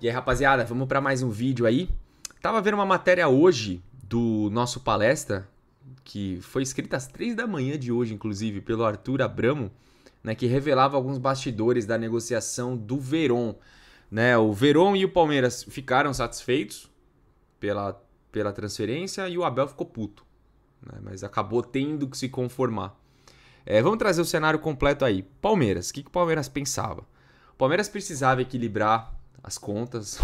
E aí, rapaziada, vamos para mais um vídeo aí. Tava vendo uma matéria hoje do nosso palestra, que foi escrita às 3 da manhã de hoje, inclusive, pelo Arthur Abramo, né, que revelava alguns bastidores da negociação do Verón. Né? O Verón e o Palmeiras ficaram satisfeitos pela transferência e o Abel ficou puto, né, mas acabou tendo que se conformar. Vamos trazer o cenário completo aí. Palmeiras, o que o Palmeiras pensava? O Palmeiras precisava equilibrar as contas.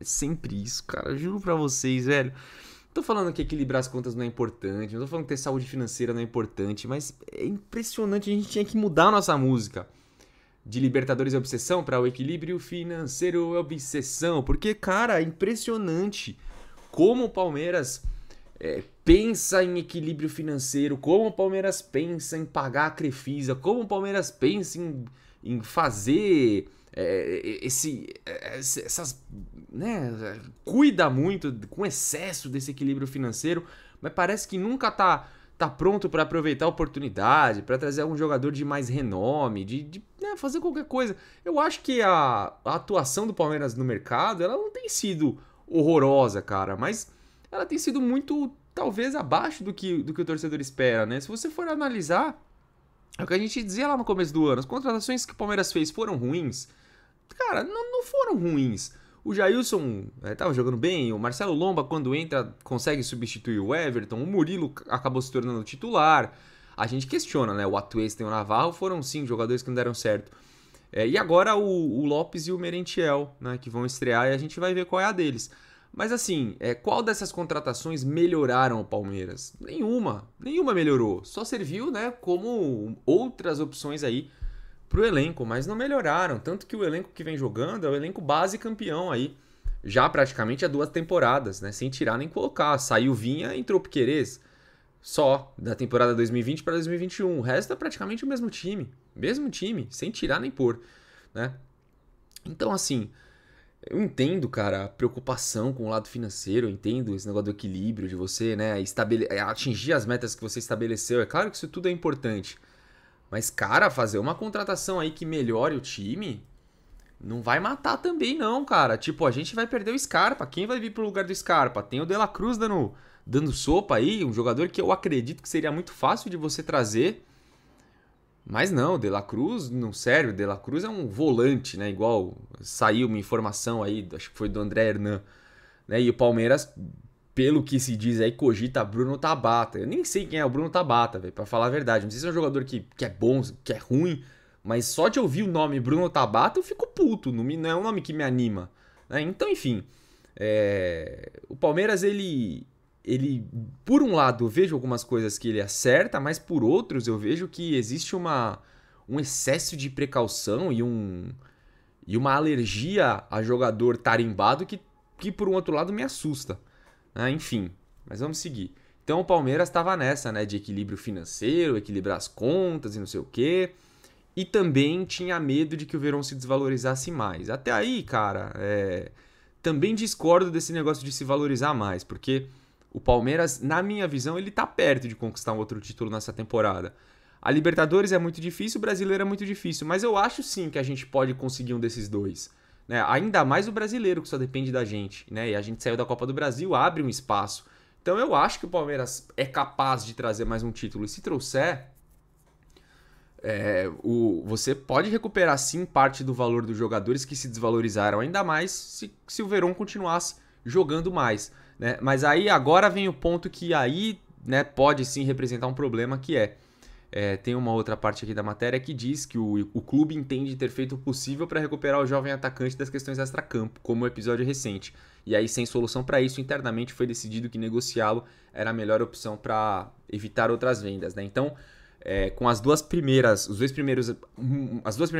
É sempre isso, cara. Eu juro pra vocês, velho. Não tô falando que equilibrar as contas não é importante. Não tô falando que ter saúde financeira não é importante. Mas é impressionante. A gente tinha que mudar a nossa música de Libertadores é obsessão pra o equilíbrio financeiro é obsessão. Porque, cara, é impressionante como o Palmeiras pensa em equilíbrio financeiro, como o Palmeiras pensa em pagar a Crefisa, como o Palmeiras pensa em fazer essas, né, cuida muito com excesso desse equilíbrio financeiro, mas parece que nunca tá pronto para aproveitar a oportunidade, para trazer algum jogador de mais renome, de fazer qualquer coisa. Eu acho que a atuação do Palmeiras no mercado, ela não tem sido horrorosa, cara, mas ela tem sido muito, talvez, abaixo do que o torcedor espera, né? Se você for analisar, é o que a gente dizia lá no começo do ano. As contratações que o Palmeiras fez foram ruins? Cara, não foram ruins. O Jailson estava jogando bem, o Marcelo Lomba, quando entra, consegue substituir o Everton, o Murilo acabou se tornando titular. A gente questiona, né? O Atuesta e o Navarro foram, sim, jogadores que não deram certo. E agora o Lopes e o Merentiel, né, que vão estrear, e a gente vai ver qual é a deles. Mas assim, qual dessas contratações melhoraram o Palmeiras? Nenhuma, nenhuma melhorou. Só serviu, né, como outras opções aí pro elenco, mas não melhoraram. Tanto que o elenco que vem jogando é o elenco base campeão aí, já praticamente há 2 temporadas, né, sem tirar nem colocar. Saiu Vinha, entrou Piqueires, só da temporada 2020 para 2021. O resto é praticamente o mesmo time, sem tirar nem pôr, né? Então assim, eu entendo, cara, a preocupação com o lado financeiro, eu entendo esse negócio do equilíbrio, de você, né, atingir as metas que você estabeleceu. É claro que isso tudo é importante, mas, cara, fazer uma contratação aí que melhore o time não vai matar também não, cara. Tipo, a gente vai perder o Scarpa, quem vai vir pro lugar do Scarpa? Tem o De La Cruz dando sopa aí, um jogador que eu acredito que seria muito fácil de você trazer, mas não, o De La Cruz não serve. O De La Cruz é um volante, né? Igual saiu uma informação aí, acho que foi do André Hernan, né? E o Palmeiras, pelo que se diz aí, cogita Bruno Tabata. Eu nem sei quem é o Bruno Tabata, velho, pra falar a verdade. Não sei se é um jogador que é bom, que é ruim, mas só de ouvir o nome Bruno Tabata eu fico puto. Não é um nome que me anima, né? Então, enfim, o Palmeiras, ele, por um lado, eu vejo algumas coisas que ele acerta, mas por outros eu vejo que existe um excesso de precaução e uma alergia a jogador tarimbado que por um outro lado, me assusta, né? Enfim, mas vamos seguir. Então o Palmeiras estava nessa, né, de equilíbrio financeiro, equilibrar as contas e não sei o quê, e também tinha medo de que o Verón se desvalorizasse mais. Até aí, cara, também discordo desse negócio de se valorizar mais, porque o Palmeiras, na minha visão, ele tá perto de conquistar um outro título nessa temporada. A Libertadores é muito difícil, o Brasileiro é muito difícil, mas eu acho sim que a gente pode conseguir um desses dois, né? Ainda mais o Brasileiro, que só depende da gente, né? E a gente saiu da Copa do Brasil, abre um espaço. Então eu acho que o Palmeiras é capaz de trazer mais um título. E se trouxer, você pode recuperar sim parte do valor dos jogadores que se desvalorizaram, ainda mais se o Verón continuasse jogando mais, né? Mas aí agora vem o ponto que aí, né, pode sim representar um problema, que tem uma outra parte aqui da matéria que diz que o clube entende ter feito o possível para recuperar o jovem atacante das questões extracampo, como o episódio recente. E aí, sem solução para isso, internamente foi decidido que negociá-lo era a melhor opção para evitar outras vendas, né? Então, com as duas primeiras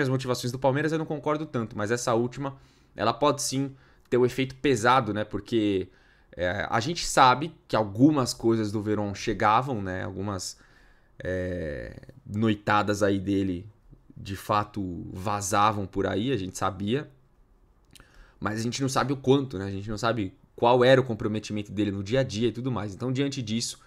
motivações do Palmeiras eu não concordo tanto, mas essa última, ela pode sim ter um efeito pesado, né? Porque a gente sabe que algumas coisas do Verón chegavam, né? Algumas noitadas aí dele, de fato, vazavam por aí, a gente sabia. Mas a gente não sabe o quanto, né? A gente não sabe qual era o comprometimento dele no dia a dia e tudo mais. Então, diante disso,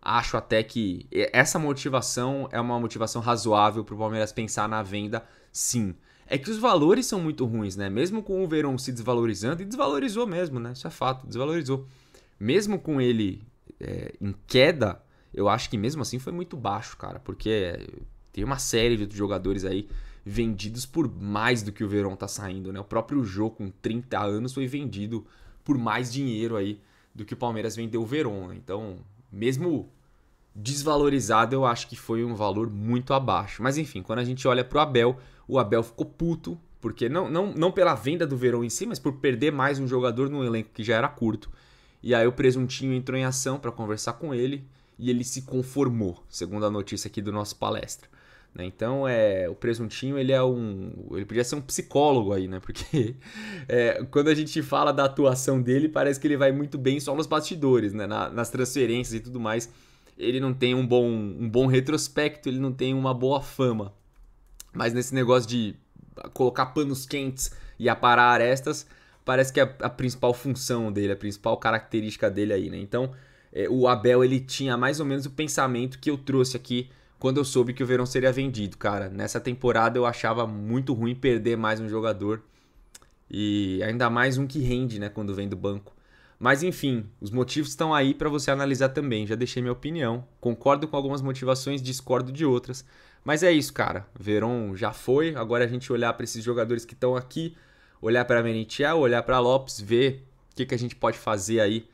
acho até que essa motivação é uma motivação razoável para o Palmeiras pensar na venda, sim. é que os valores são muito ruins, né? Mesmo com o Verón se desvalorizando, e desvalorizou mesmo, né? Isso é fato, desvalorizou. Mesmo com ele em queda, eu acho que mesmo assim foi muito baixo, cara, porque tem uma série de outros jogadores aí vendidos por mais do que o Verón tá saindo, né? O próprio Jô, com 30 anos, foi vendido por mais dinheiro aí do que o Palmeiras vendeu o Verón, né? Então, mesmo desvalorizado, eu acho que foi um valor muito abaixo. Mas enfim, quando a gente olha pro Abel, o Abel ficou puto, porque não pela venda do Verón em si, mas por perder mais um jogador num elenco que já era curto. E aí o Presuntinho entrou em ação para conversar com ele, e ele se conformou, segundo a notícia aqui do nosso palestra. Então, o Presuntinho, ele podia ser um psicólogo aí, né? Porque quando a gente fala da atuação dele, parece que ele vai muito bem só nos bastidores, né? Nas transferências e tudo mais. Ele não tem um bom retrospecto, ele não tem uma boa fama. Mas nesse negócio de colocar panos quentes e aparar arestas, parece que é a principal função dele, a principal característica dele aí, né? Então, o Abel, ele tinha mais ou menos o pensamento que eu trouxe aqui quando eu soube que o Verón seria vendido, cara. Nessa temporada eu achava muito ruim perder mais um jogador, e ainda mais um que rende, né, quando vem do banco. Mas enfim, os motivos estão aí para você analisar também. Já deixei minha opinião, concordo com algumas motivações, discordo de outras. Mas é isso, cara. Verón já foi, agora a gente olhar para esses jogadores que estão aqui, olhar para Merentiel, olhar para Lopes, ver o que a gente pode fazer aí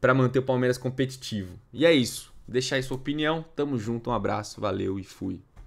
para manter o Palmeiras competitivo. E é isso. Deixa aí sua opinião, tamo junto, um abraço, valeu e fui.